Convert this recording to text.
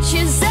pictures.